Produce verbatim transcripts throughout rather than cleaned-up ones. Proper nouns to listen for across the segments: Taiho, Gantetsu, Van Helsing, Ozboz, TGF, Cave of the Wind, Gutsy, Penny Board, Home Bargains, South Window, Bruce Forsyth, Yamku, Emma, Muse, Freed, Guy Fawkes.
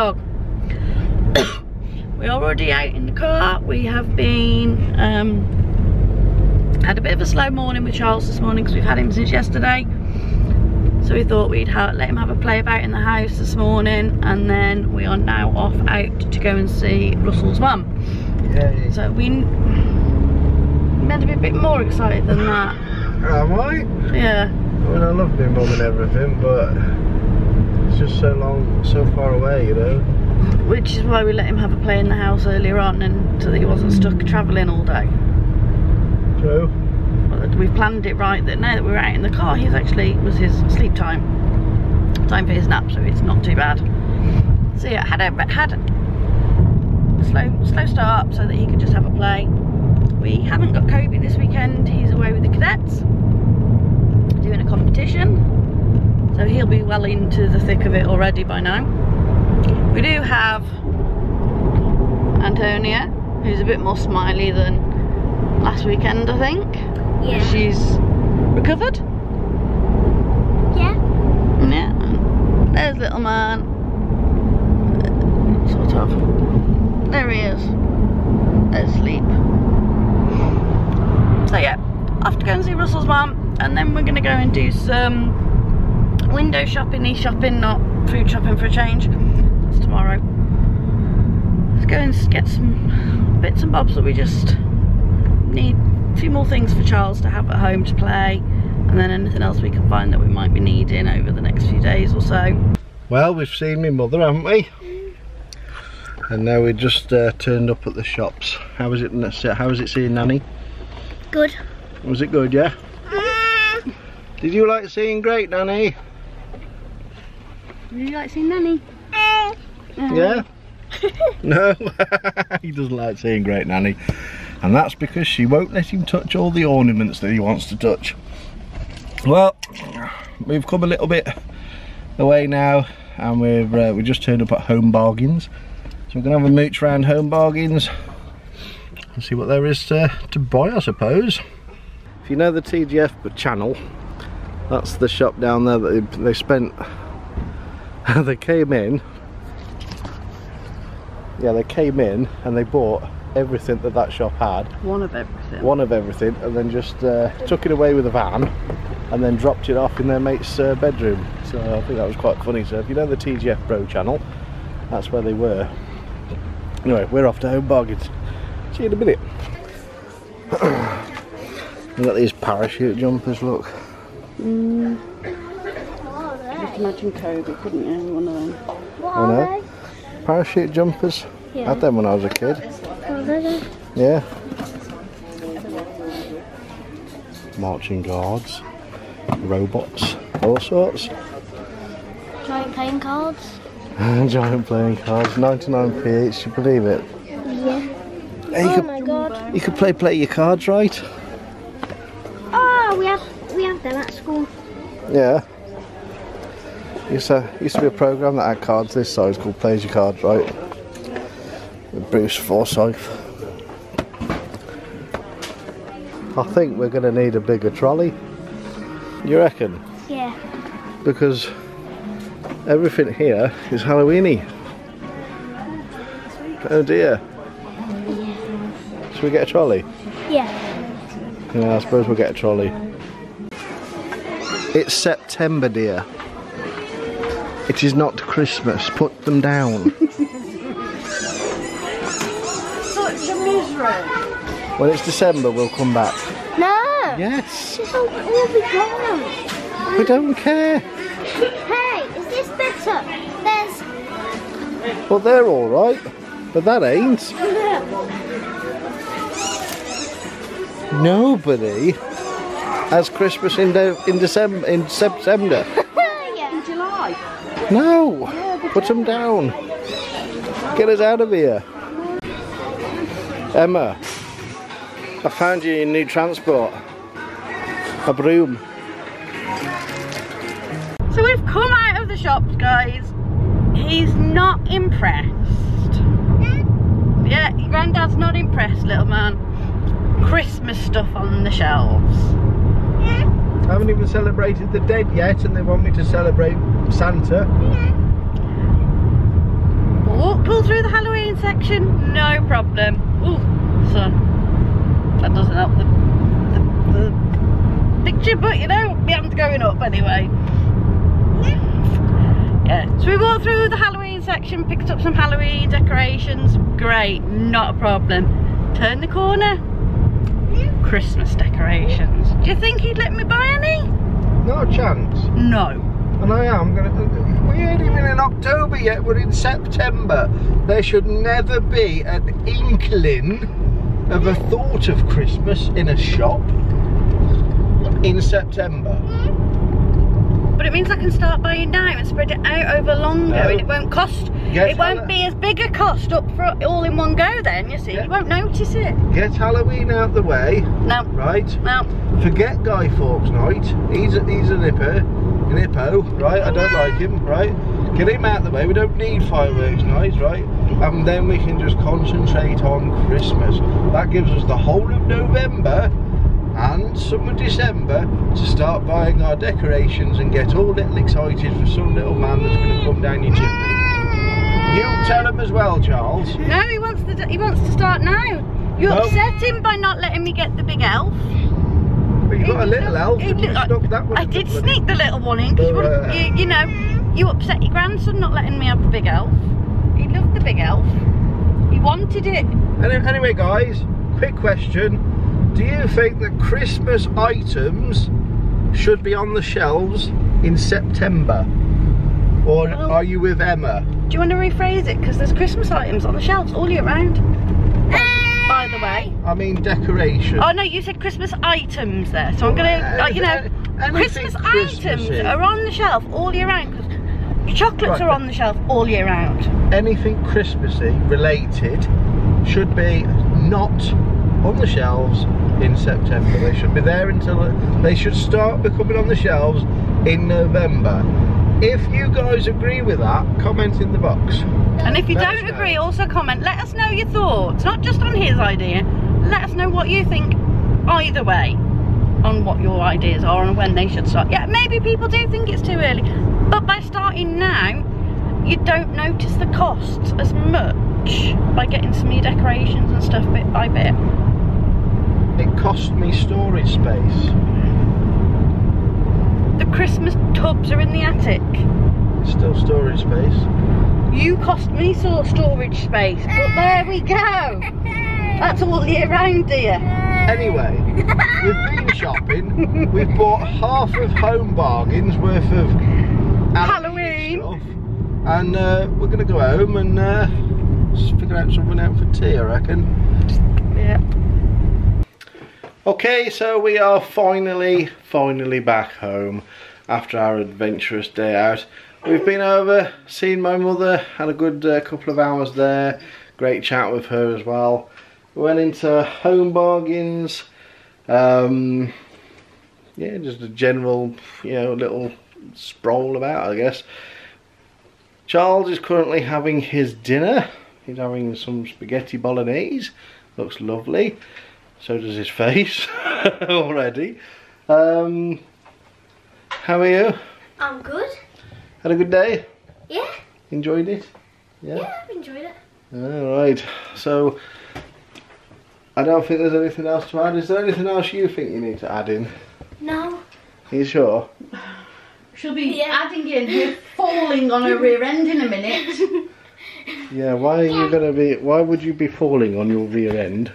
vlog. We're already out in the car. We have been um, had a bit of a slow morning with Charles this morning because we've had him since yesterday. So we thought we'd ha let him have a play about in the house this morning, and then we are now off out to go and see Russell's mum. Yay. So we meant to be a bit more excited than that. Am I? Yeah. I mean, I love my mum and everything, but it's just so long, so far away, you know. Which is why we let him have a play in the house earlier on, and so that he wasn't stuck travelling all day. True. Well, we planned it right that now that we were out in the car, he's actually was his sleep time, time for his nap, so it's not too bad. So yeah, had a had a slow slow start so that he could just have a play. We haven't got Kobe this weekend. He's away with the cadets, doing a competition, so he'll be well into the thick of it already by now. We do have Antonia, who's a bit more smiley than last weekend, I think. Yeah. She's recovered. Yeah. Yeah. There's little man. Sort of. There he is. There's sleep. So yeah, off to go and see Russell's mum. And then we're going to go and do some window shopping, e shopping, not food shopping for a change. That's tomorrow. Let's go and get some bits and bobs that we just need. A few more things for Charles to have at home to play, and then anything else we can find that we might be needing over the next few days or so. Well, we've seen my mother, haven't we? Mm. And now we just uh, turned up at the shops. How was it? How was it seeing Nanny? Good. Was it good? Yeah. Did you like seeing Great Nanny? Did you like seeing Nanny? Uh, yeah? No? He doesn't like seeing Great Nanny. And that's because she won't let him touch all the ornaments that he wants to touch. Well, we've come a little bit away now, and we've uh, we just turned up at Home Bargains. So we're going to have a mooch round Home Bargains and see what there is to, to buy, I suppose. If you know the T G F channel, that's the shop down there that they, they spent, they came in, yeah they came in and they bought everything that that shop had. One of everything. One of everything, and then just uh, took it away with a van and then dropped it off in their mate's uh, bedroom. So I think that was quite funny. So if you know the T G F Bro channel, that's where they were. Anyway, we're off to Home Bargains. See you in a minute. We've got these parachute jumpers, look. Mm. What are they? Just imagine Kobe, couldn't you? One of them. What are they? Parachute jumpers. Yeah. I had them when I was a kid. What are they? Yeah. Marching guards, robots, all sorts. Giant playing cards. Giant playing cards. ninety-nine p each. You believe it? Yeah. Hey, oh could, my god! You could play play your cards right. Oh, we have. We have them at school. Yeah. Used to, used to be a programme that had cards this size called Plays Your Cards Right. With Bruce Forsyth. I think we're going to need a bigger trolley. You reckon? Yeah. Because everything here is Halloween-y. Oh dear. Yeah. Should we get a trolley? Yeah. Yeah, I suppose we'll get a trolley. It's September, dear. It is not Christmas. Put them down. Such a misery. When it's December, we'll come back. No. Yes. She's all, we'll be gone. We don't care. Hey, is this better? There's... Well, they're all right, but that ain't. Nobody. As Christmas in de in December in September. Yeah. In July. No. Yeah, put them down. Get us out of here. Emma, I found you in new transport. A broom. So we've come out of the shops, guys. He's not impressed. Mm. Yeah, your granddad's not impressed, little man. Christmas stuff on the shelves. I haven't even celebrated the dead yet, and they want me to celebrate Santa. Yeah. Walk, pull through the Halloween section, no problem. Ooh, sun. That doesn't help the, the, the picture, but you know, we haven't going up anyway. Yeah, so we walked through the Halloween section, picked up some Halloween decorations. Great, not a problem. Turn the corner. Christmas decorations. Do you think he'd let me buy any? Not a chance. No. And I am going to. We ain't even in October yet, we're in September. There should never be an inkling of a thought of Christmas in a shop in September. But it means I can start buying now and spread it out over longer, no. And it won't cost. Get it won't be as big a cost up for all in one go. Then you see, yeah. You won't notice it. Get Halloween out the way. No. Right. No. Forget Guy Fawkes night. He's a, he's a nipper, an hippo. Right. I don't like him. Right. Get him out the way. We don't need fireworks nights. Right. And then we can just concentrate on Christmas. That gives us the whole of November and some of December to start buying our decorations and get all little excited for some little man that's going to come down your chimney. You tell him as well, Charles. No, he wants to. He wants to start now. You nope. upset him by not letting me get the big elf. But you got it, a little elf. It, it, I, that I did sneak the little one in because uh, you, you know you upset your grandson not letting me have the big elf. He loved the big elf. He wanted it. Anyway, guys, quick question. Do you think that Christmas items should be on the shelves in September? Or well, are you with Emma? Do you want to rephrase it? Because there's Christmas items on the shelves all year round. Oh, by the way. I mean decoration. Oh no, you said Christmas items there. So I'm going to, like, you know, Christmas items are on the shelf all year round. Because chocolates right. are on the shelf all year round. Anything Christmassy related should be not on the shelves in September. They should be there until they should start becoming on the shelves in November. If you guys agree with that, comment in the box. And if you let don't agree, also comment. Let us know your thoughts, not just on his idea. Let us know what you think either way on what your ideas are and when they should start. Yeah, maybe people do think it's too early, but by starting now, you don't notice the costs as much by getting some new decorations and stuff bit by bit. It cost me storage space. The Christmas tubs are in the attic. It's still storage space. You cost me sort of storage space, but there we go. That's all year round, dear. Anyway, we've been shopping. We've bought half of Home Bargains worth of Halloween stuff, and uh, we're going to go home and uh, figure out something out for tea, I reckon. Yeah. Okay, so we are finally, finally back home after our adventurous day out. We've been over, seen my mother, had a good uh, couple of hours there, great chat with her as well. We went into Home Bargains, um, yeah, just a general, you know, little stroll about, I guess. Charles is currently having his dinner. He's having some spaghetti bolognese, looks lovely. So does his face already. Um, how are you? I'm good. Had a good day? Yeah. Enjoyed it? Yeah, yeah, I've enjoyed it. Alright, so I don't think there's anything else to add. Is there anything else you think you need to add in? No. Are you sure? She'll be yeah. adding in her falling on her rear end in a minute. Yeah, why are yeah. you gonna be why would you be falling on your rear end?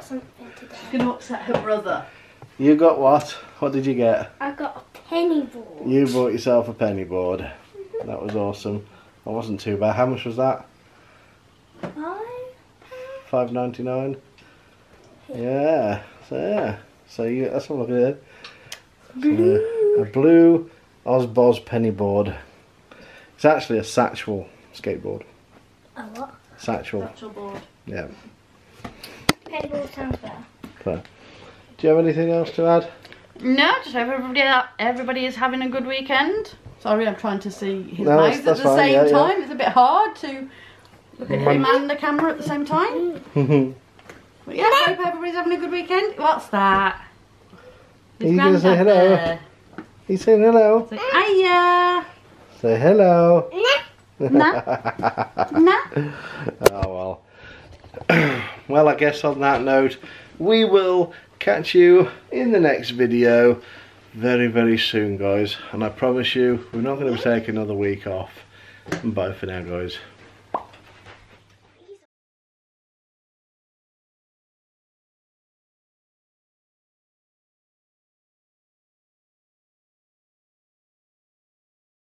Something today. She's going to upset her brother. You got what? What did you get? I got a penny board. You bought yourself a penny board. Mm-hmm. That was awesome. That wasn't too bad. How much was that? Five. five ninety-nine. Yeah. So yeah. So you. That's what I did. Blue. So, a blue Ozboz penny board. It's actually a satchel skateboard. A what? Satchel. Satchel board. Yeah. Okay. Do you have anything else to add? No, just hope everybody, everybody is having a good weekend. Sorry, I'm trying to see his no, mouth at the fine, same yeah, time. Yeah. It's a bit hard to look at him and the camera at the same time. But yeah, I hope everybody's having a good weekend. What's that? His Are you going to say hello? There. He's saying hello. Say hiya. Say hello. No. No. Oh, well. Well, I guess on that note, we will catch you in the next video very, very soon, guys. And I promise you, we're not going to take another week off. Bye for now, guys.